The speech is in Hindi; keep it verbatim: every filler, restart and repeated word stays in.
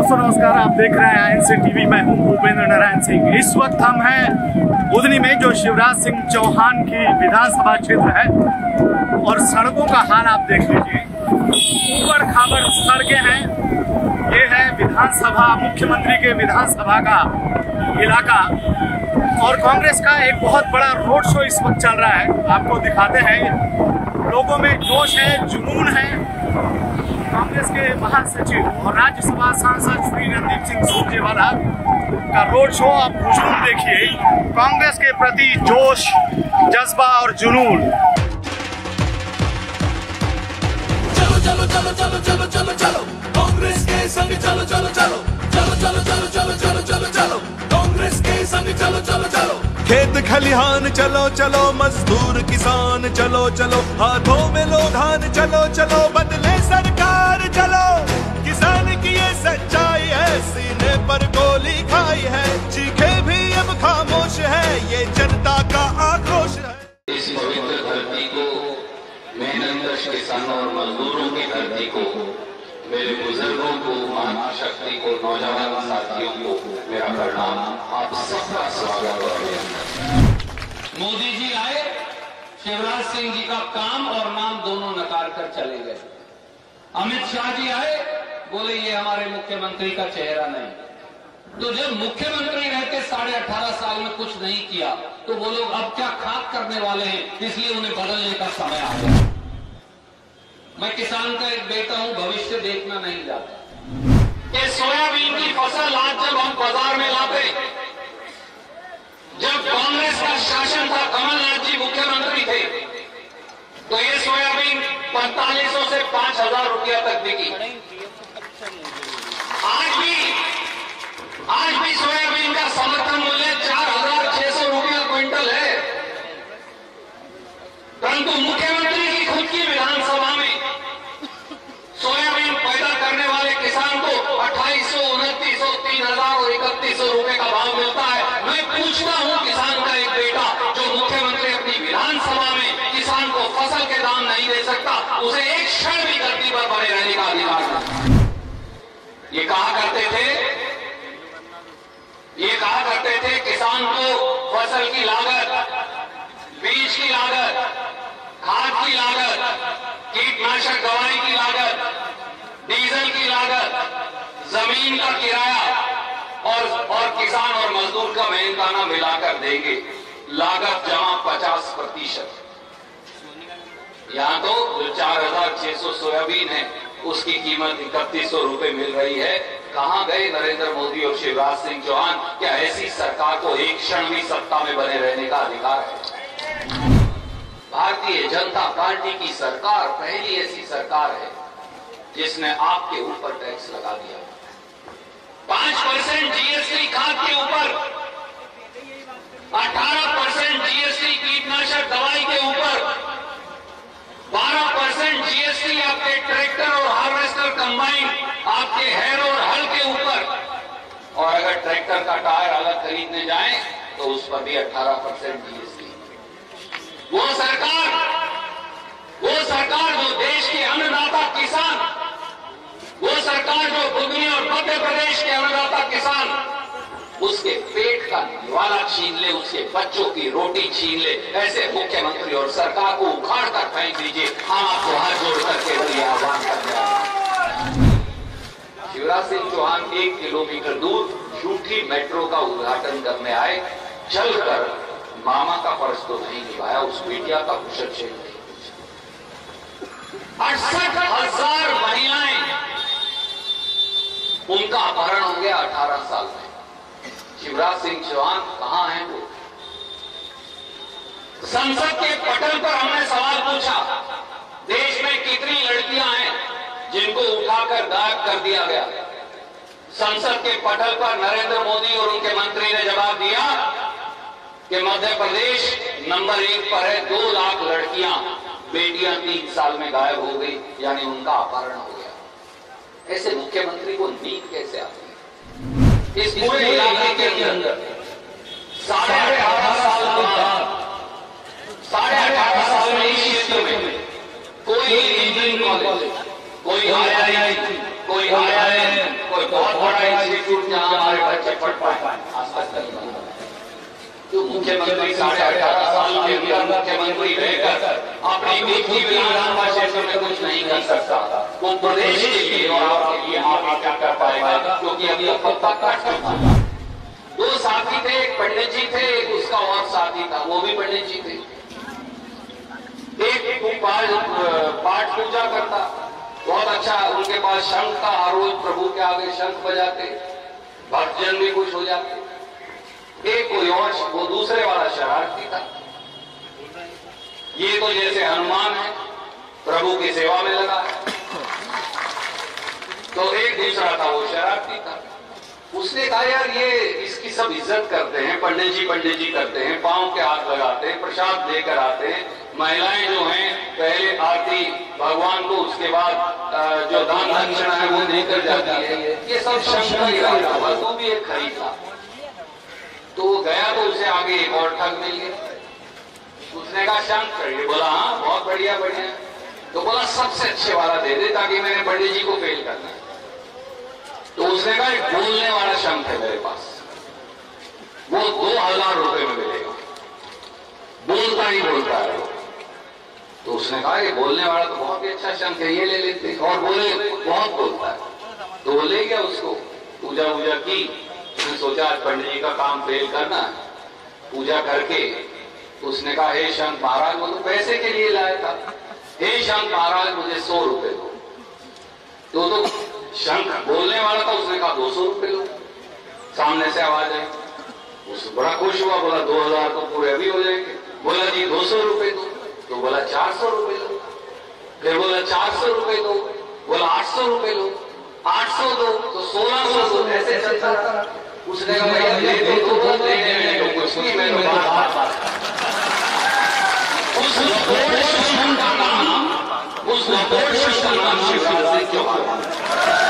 दोस्तों नमस्कार, आप देख रहे हैं एन सी टी वी। मैं हूँ भूपेंद्र नारायण सिंह। इस वक्त हम हैं उधनी में, जो शिवराज सिंह चौहान की विधानसभा क्षेत्र है, और सड़कों का हाल आप देख लीजिए। ऊबड़ खाबड़ सड़कें हैं। ये है विधानसभा, मुख्यमंत्री के विधानसभा का इलाका, और कांग्रेस का एक बहुत बड़ा रोड शो इस वक्त चल रहा है। आपको दिखाते हैं। लोगों में जोश है, जुनून है। कांग्रेस के महासचिव और राज्यसभा सांसद श्री रणदीप सिंह सुरजेवाला का रोड शो आप हुजूम देखिए। कांग्रेस के प्रति जोश, जज्बा और जुनून। चलो चलो चलो चलो चलो चलो चलो कांग्रेस के संग, चलो चलो चलो चलो चलो चलो चलो चलो चलो चलो कांग्रेस के संग, चलो चलो चलो खेत खलिहान, चलो चलो मजदूर किसान, चलो चलो हाथों में लो धान, चलो चलो बदले सरकार, चलो किसान की ये सच्चाई है, सीने पर गोली खाई है, चीखे भी अब खामोश है, ये जनता का आक्रोश है। इस पवित्र धरती को, मेहनतकश किसानों और मजदूरों की धरती को, मेरे बुजुर्गों को, मानव शक्ति को, नौजवान साथियों को मेरा प्रणाम। आप सबका स्वागत है। मोदी जी आए, शिवराज सिंह जी का काम और नाम दोनों नकार कर चले गए। अमित शाह जी आए, बोले ये हमारे मुख्यमंत्री का चेहरा नहीं। तो जब मुख्यमंत्री रहते साढ़े अठारह साल में कुछ नहीं किया, तो वो लोग अब क्या खाक करने वाले हैं, इसलिए उन्हें बदलने का समय आ गया। मैं किसान का एक बेटा हूं, भविष्य देखना नहीं चाहता। ये सोयाबीन की फसल आज जब हम बाजार में लाते, जब कांग्रेस का शासन था, कमलनाथ जी मुख्यमंत्री थे, तो ये सोयाबीन पैंतालीस सौ से पांच हजार रुपया तक बिकी। आज भी आज भी सोयाबीन का समर्थन मूल्य चार हजार छह सौ रुपया क्विंटल है, परंतु मुख्यमंत्री की खुद की विधानसभा में सोयाबीन पैदा करने वाले किसान को अट्ठाईस सौ उनतीस सौ तीन हजार और इकतीस सौ रुपए का भाव मिलता है। मैं पूछता हूँ, किसान का एक बेटा जो मुख्यमंत्री अपनी विधानसभा में किसान को फसल के दाम नहीं दे सकता, उसे एक क्षण भी धरती पर बने रहने का अधिकार था। ये कहा करते थे ये कहा करते थे किसान को फसल की लागत, बीज की लागत, खाद की लागत, कीटनाशक दवाई की लागत, डीजल की लागत, जमीन का किराया और और किसान और मजदूर का मेहनताना मिलाकर देंगे, लागत जमा पचास प्रतिशत। यहाँ तो जो चार हजार छह सौ सोयाबीन है, उसकी कीमत इकतीस सौ रूपये मिल रही है। कहाँ गए नरेंद्र मोदी और शिवराज सिंह चौहान? क्या ऐसी सरकार को एक क्षण भी सत्ता में बने रहने का अधिकार है? भारतीय जनता पार्टी की सरकार पहली ऐसी सरकार है जिसने आपके ऊपर टैक्स लगा दिया। पांच परसेंट जी एस टी खाद के ऊपर, अठारह परसेंट जी एस टी कीटनाशक दवाई के ऊपर, बारह परसेंट जी एस टी आपके ट्रैक्टर और हार्वेस्टर कंबाइन, आपके हैर और हल के ऊपर, और अगर ट्रैक्टर का टायर अलग खरीदने जाएं तो उस पर भी अठारह परसेंट जी एस टी। वो सरकार वो सरकार जो देश के अन्नदाता किसान, वो सरकार जो बुगनी और मध्य प्रदेश के अन्नदाता किसान, उसके पेट का निवाला छीन ले, उसके बच्चों की रोटी छीन ले, ऐसे मुख्यमंत्री और सरकार को उखाड़ कर फेंक दीजिए। हम आपको हाथ जोड़ करके लिए आह्वान करते हैं। शिवराज सिंह चौहान एक किलोमीटर दूर झूठी मेट्रो का उद्घाटन करने आए, चलकर मामा का फर्ज तो नहीं निभाया, उस बेटिया का कुशल छीन लिया। अड़सठ हजार महिलाएं, उनका अपहरण हो गया अठारह साल में। शिवराज सिंह चौहान कहाँ हैं? वो संसद के पटल पर हमने सवाल पूछा, देश में कितनी लड़कियां हैं जिनको उठाकर गायब कर दिया गया? संसद के पटल पर नरेंद्र मोदी और उनके मंत्री ने जवाब दिया कि मध्य प्रदेश नंबर एक पर है, दो लाख लड़कियां, बेटियां तीन साल में गायब हो गई, यानी उनका अपहरण हो गया। ऐसे मुख्यमंत्री को नींद कैसे आती है? इस पूरे इलाके के अंदर साढ़े अठारह साल बाद साढ़े अठारह साल में इस क्षेत्र में कोई इंजीनियरिंग कॉलेज, कोई आई आई टी, कोई आई आई एम, कोई बहुत बड़ा इंस्टीट्यूट जहाँ हमारे बच्चे पढ़ पाए आज तक नहीं। जो मुख्यमंत्री साढ़े अठारह साल के अंदर मुख्यमंत्री रहकर अपनी मीठी विधानसभा क्षेत्र में कुछ नहीं कर सकता, वो प्रदेश के लिए और आपके लिए आगे क्या कर पाएगा, क्योंकि अभी अब पत्ता काट सकता। दो साथी थे, एक पंडित जी थे, एक उसका और साथी था, वो भी पंडित जी थे। एक पाठ पूजा करता बहुत अच्छा, उनके पास शंख का आरोज, प्रभु के आगे शंख बजाते, भक्तजन भी खुश हो जाते। एक कोई और, वो दूसरे वाला शरारती था। ये तो जैसे हनुमान है, प्रभु की सेवा में लगा है। तो एक दूसरा था, वो शरारती था। उसने कहा यार ये इसकी सब इज्जत करते हैं, पंडित जी पंडित जी करते हैं, पांव के हाथ लगाते हैं, प्रसाद लेकर आते हैं, महिलाएं जो हैं पहले आरती भगवान को, उसके बाद जो दान दक्षिणा है वो देकर जाती है, ये सब शंकर बस वो भी एक खरीदा। तो वो गया तो उसे आगे एक और ठग मिल गया। उसने कहा शंकर, ये बोला हाँ बहुत बढ़िया बढ़िया। तो बोला सबसे अच्छे वाला दे दे ताकि मैंने पंडित जी को फेल करना। तो उसने कहा एक बोलने वाला शंख है मेरे पास, वो दो हजार रुपए में मिलेगा, बोलता ही बोलता है। तो उसने कहा ये बोलने वाला तो बहुत ही अच्छा शंख है, ये ले लेते, और बोले बहुत बोलता है। तो वो ले गया, उसको पूजा वूजा की। उसने सोचा आज पंडित जी का काम फेल करना। पूजा करके उसने कहा हे शंख महाराज, वो तो पैसे के लिए लाया था, हे शंख महाराज मुझे सौ रुपए दो। तो, तो शंख बोलने वाला था, उसने कहा दो सौ रुपए दो। सामने से आवाज आई, उससे बड़ा खुश हुआ, बोला दो हजार तो पूरे अभी हो जाएंगे। बोला जी दो सौ रुपए दो। तो बोला चार सौ रुपए दो। फिर बोला चार सौ रुपए दो। बोला आठ सौ रुपए दो, आठ सौ दो, तो सोलह सौ दो। ऐसे चलता था। उसने कहा देने में तो कुछ नहीं, मैं उस लपोट शिशु का नाम उस लपोट शिशु का नाम शिवराज सिंह चौहान।